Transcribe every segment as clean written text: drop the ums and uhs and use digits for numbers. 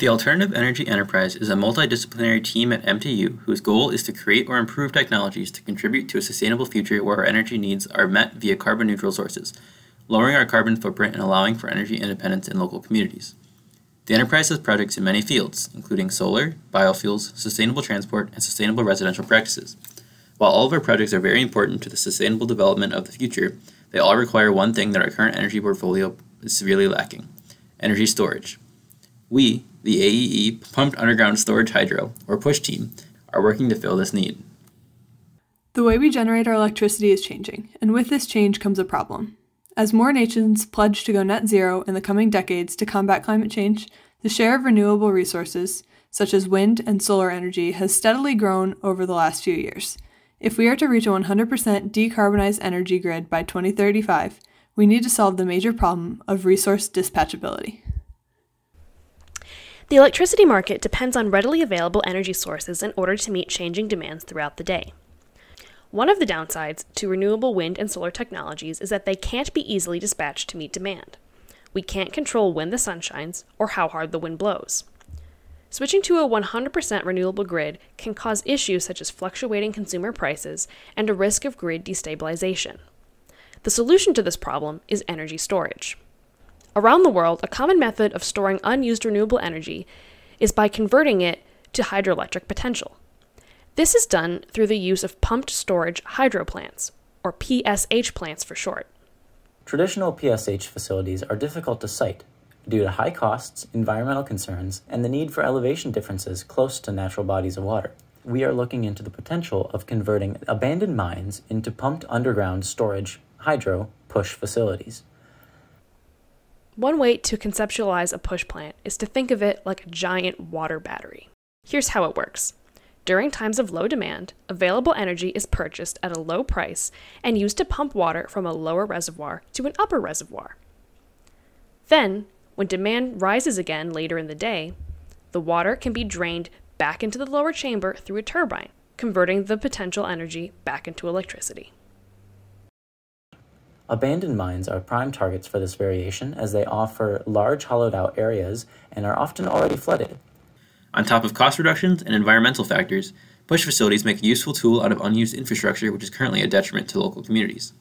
The Alternative Energy Enterprise is a multidisciplinary team at MTU whose goal is to create or improve technologies to contribute to a sustainable future where our energy needs are met via carbon-neutral sources, lowering our carbon footprint and allowing for energy independence in local communities. The enterprise has projects in many fields, including solar, biofuels, sustainable transport, and sustainable residential practices. While all of our projects are very important to the sustainable development of the future, they all require one thing that our current energy portfolio is severely lacking: energy storage. We, the AEE Pumped Underground Storage Hydro, or PUSH team, are working to fill this need. The way we generate our electricity is changing, and with this change comes a problem. As more nations pledge to go net zero in the coming decades to combat climate change, the share of renewable resources, such as wind and solar energy, has steadily grown over the last few years. If we are to reach a 100% decarbonized energy grid by 2035, we need to solve the major problem of resource dispatchability. The electricity market depends on readily available energy sources in order to meet changing demands throughout the day. One of the downsides to renewable wind and solar technologies is that they can't be easily dispatched to meet demand. We can't control when the sun shines or how hard the wind blows. Switching to a 100% renewable grid can cause issues such as fluctuating consumer prices and a risk of grid destabilization. The solution to this problem is energy storage. Around the world, a common method of storing unused renewable energy is by converting it to hydroelectric potential. This is done through the use of pumped storage hydro plants, or PSH plants for short. Traditional PSH facilities are difficult to site due to high costs, environmental concerns, and the need for elevation differences close to natural bodies of water. We are looking into the potential of converting abandoned mines into pumped underground storage hydro PUSH facilities. One way to conceptualize a PUSH plant is to think of it like a giant water battery. Here's how it works. During times of low demand, available energy is purchased at a low price and used to pump water from a lower reservoir to an upper reservoir. Then, when demand rises again later in the day, the water can be drained back into the lower chamber through a turbine, converting the potential energy back into electricity. Abandoned mines are prime targets for this variation as they offer large hollowed-out areas and are often already flooded. On top of cost reductions and environmental factors, PUSH facilities make a useful tool out of unused infrastructure which is currently a detriment to local communities.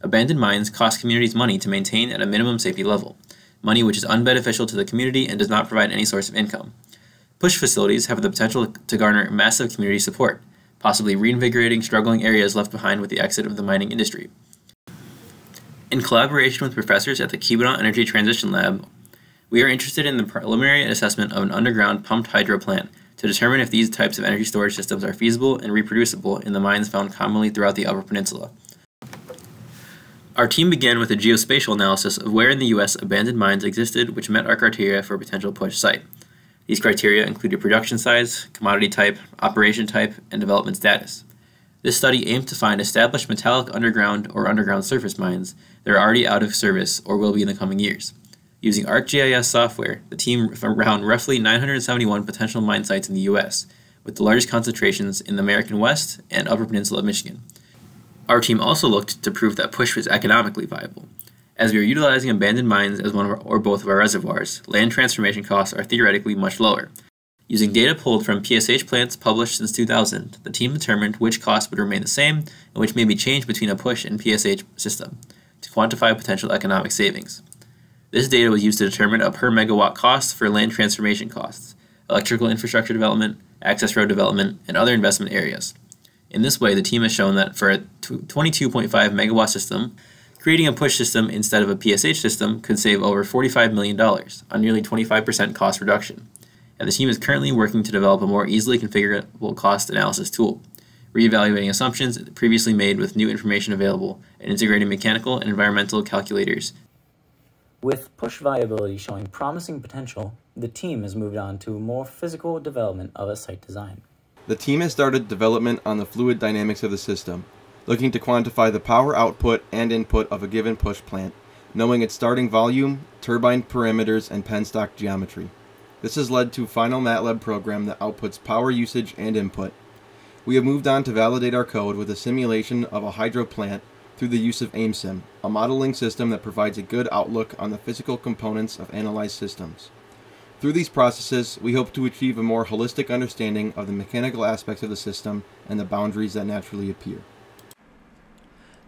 Abandoned mines cost communities money to maintain at a minimum safety level, money which is unbeneficial to the community and does not provide any source of income. PUSH facilities have the potential to garner massive community support, possibly reinvigorating struggling areas left behind with the exit of the mining industry. In collaboration with professors at the Keweenaw Energy Transition Lab, we are interested in the preliminary assessment of an underground pumped hydro plant to determine if these types of energy storage systems are feasible and reproducible in the mines found commonly throughout the Upper Peninsula. Our team began with a geospatial analysis of where in the U.S. abandoned mines existed which met our criteria for a potential PUSH site. These criteria included production size, commodity type, operation type, and development status. This study aimed to find established metallic underground or underground surface mines that are already out of service or will be in the coming years. Using ArcGIS software, the team found roughly 971 potential mine sites in the U.S., with the largest concentrations in the American West and Upper Peninsula of Michigan. Our team also looked to prove that PUSH was economically viable. As we are utilizing abandoned mines as one of or both of our reservoirs, land transformation costs are theoretically much lower. Using data pulled from PSH plants published since 2000, the team determined which costs would remain the same and which may be changed between a PUSH and PSH system to quantify potential economic savings. This data was used to determine a per megawatt cost for land transformation costs, electrical infrastructure development, access road development, and other investment areas. In this way, the team has shown that for a 22.5 megawatt system, creating a PUSH system instead of a PSH system could save over $45 million, on nearly 25% cost reduction. And the team is currently working to develop a more easily configurable cost analysis tool, reevaluating assumptions previously made with new information available and integrating mechanical and environmental calculators. With PUSH viability showing promising potential, the team has moved on to more physical development of a site design. The team has started development on the fluid dynamics of the system, looking to quantify the power output and input of a given PUSH plant, knowing its starting volume, turbine parameters, and penstock geometry. This has led to a final MATLAB program that outputs power usage and input. We have moved on to validate our code with a simulation of a hydro plant through the use of Amesim, a modeling system that provides a good outlook on the physical components of analyzed systems. Through these processes, we hope to achieve a more holistic understanding of the mechanical aspects of the system and the boundaries that naturally appear.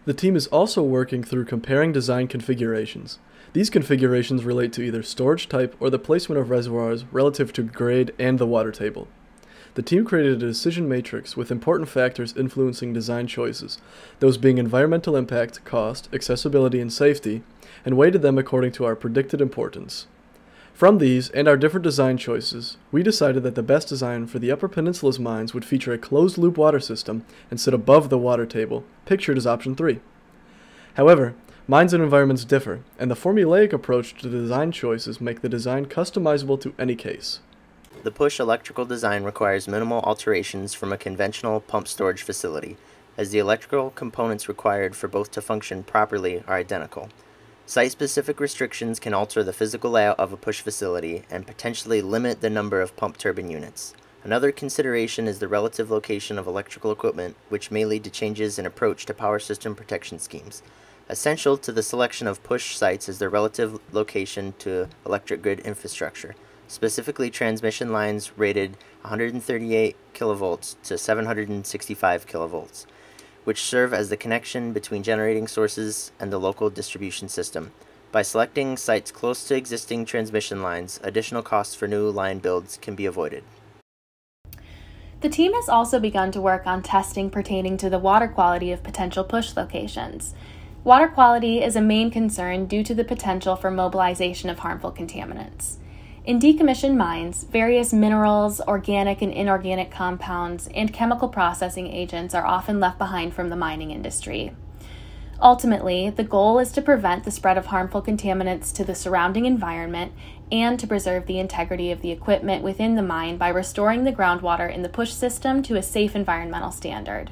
The team is also working through comparing design configurations. These configurations relate to either storage type or the placement of reservoirs relative to grade and the water table. The team created a decision matrix with important factors influencing design choices, those being environmental impact, cost, accessibility, and safety, and weighted them according to our predicted importance. From these, and our different design choices, we decided that the best design for the Upper Peninsula's mines would feature a closed-loop water system and sit above the water table, pictured as option 3. However, mines and environments differ, and the formulaic approach to the design choices make the design customizable to any case. The PUSH electrical design requires minimal alterations from a conventional pump storage facility, as the electrical components required for both to function properly are identical. Site-specific restrictions can alter the physical layout of a PUSH facility and potentially limit the number of pump turbine units. Another consideration is the relative location of electrical equipment, which may lead to changes in approach to power system protection schemes. Essential to the selection of PUSH sites is their relative location to electric grid infrastructure, specifically transmission lines rated 138 kilovolts to 765 kilovolts. Which serve as the connection between generating sources and the local distribution system. By selecting sites close to existing transmission lines, additional costs for new line builds can be avoided. The team has also begun to work on testing pertaining to the water quality of potential PUSH locations. Water quality is a main concern due to the potential for mobilization of harmful contaminants. In decommissioned mines, various minerals, organic and inorganic compounds, and chemical processing agents are often left behind from the mining industry. Ultimately, the goal is to prevent the spread of harmful contaminants to the surrounding environment and to preserve the integrity of the equipment within the mine by restoring the groundwater in the PUSH system to a safe environmental standard.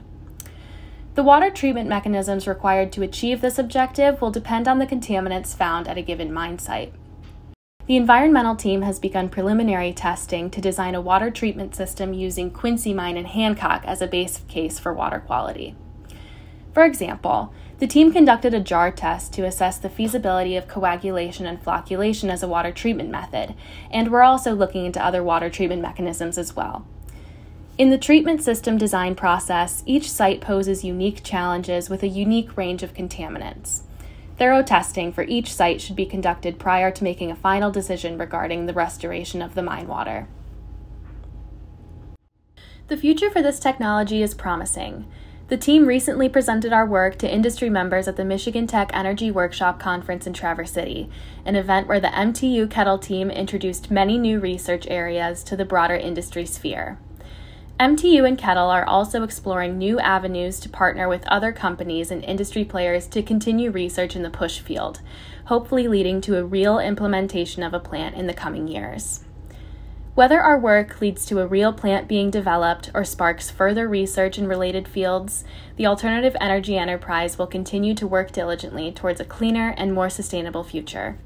The water treatment mechanisms required to achieve this objective will depend on the contaminants found at a given mine site. The environmental team has begun preliminary testing to design a water treatment system using Quincy Mine and Hancock as a base case for water quality. For example, the team conducted a jar test to assess the feasibility of coagulation and flocculation as a water treatment method, and we're also looking into other water treatment mechanisms as well. In the treatment system design process, each site poses unique challenges with a unique range of contaminants. Thorough testing for each site should be conducted prior to making a final decision regarding the restoration of the mine water. The future for this technology is promising. The team recently presented our work to industry members at the Michigan Tech Energy Workshop Conference in Traverse City, an event where the MTU Kettle team introduced many new research areas to the broader industry sphere. MTU and Kettle are also exploring new avenues to partner with other companies and industry players to continue research in the PUSH field, hopefully leading to a real implementation of a plant in the coming years. Whether our work leads to a real plant being developed or sparks further research in related fields, the alternative energy enterprise will continue to work diligently towards a cleaner and more sustainable future.